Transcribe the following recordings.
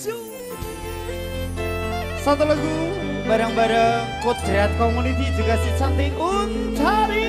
Satu lagu bareng-bareng Kodrat Community juga si cantik Untari.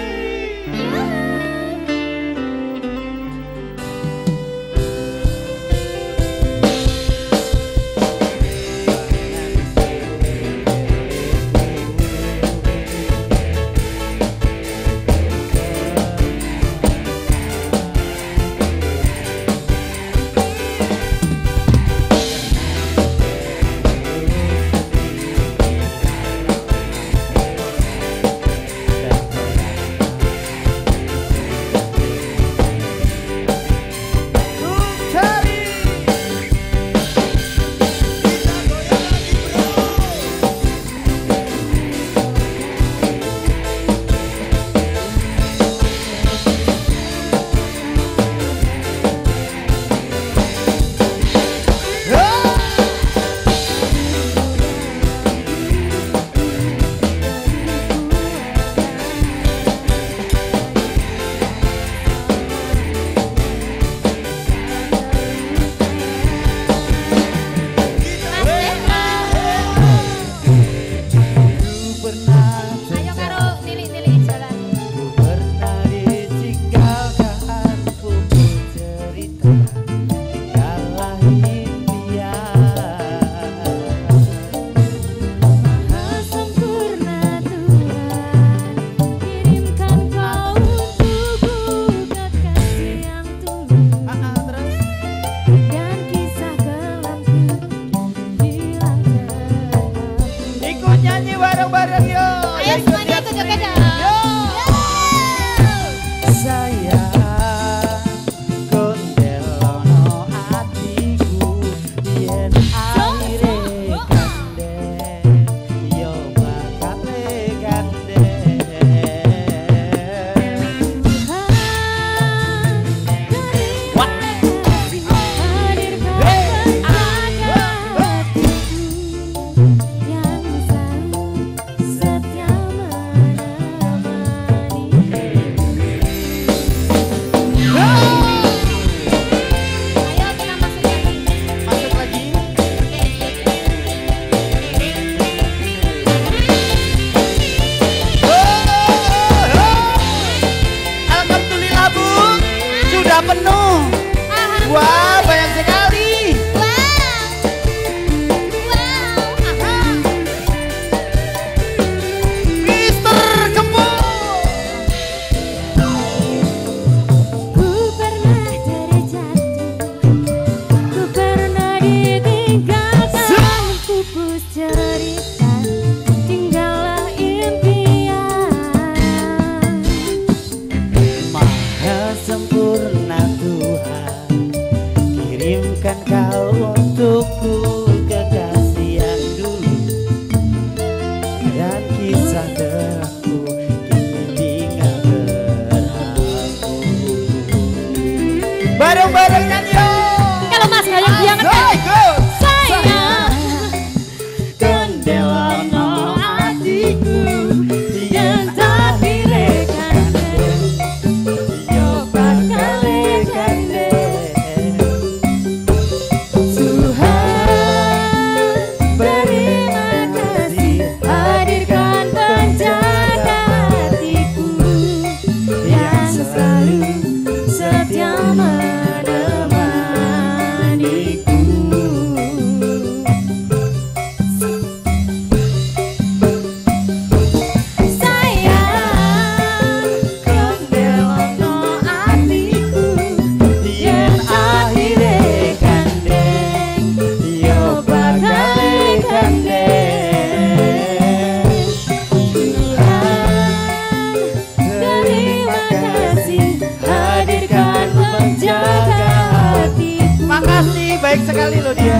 Baik sekali loh dia.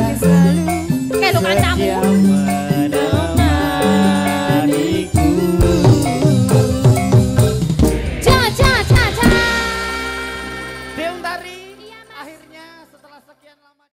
Kayak tukang campur.